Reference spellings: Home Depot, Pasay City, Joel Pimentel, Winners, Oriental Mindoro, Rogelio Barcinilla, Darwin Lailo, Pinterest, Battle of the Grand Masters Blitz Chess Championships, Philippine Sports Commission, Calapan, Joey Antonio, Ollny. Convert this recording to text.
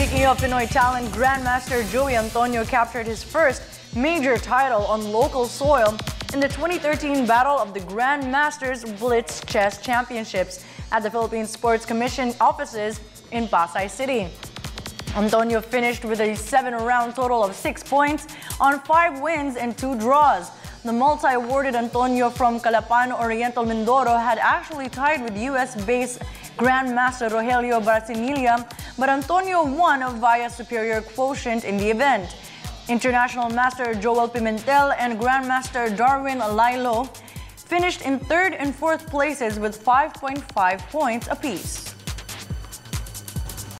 Speaking of Pinoy talent, Grandmaster Joey Antonio captured his first major title on local soil in the 2013 Battle of the Grand Masters Blitz Chess Championships at the Philippine Sports Commission offices in Pasay City. Antonio finished with a 7-round total of 6 points on 5 wins and 2 draws. The multi-awarded Antonio from Calapan, Oriental Mindoro had actually tied with US-based Grandmaster Rogelio Barcinilla, but Antonio won via superior quotient in the event. International Master Joel Pimentel and Grandmaster Darwin Lailo finished in 3rd and 4th places with 5.5 points apiece.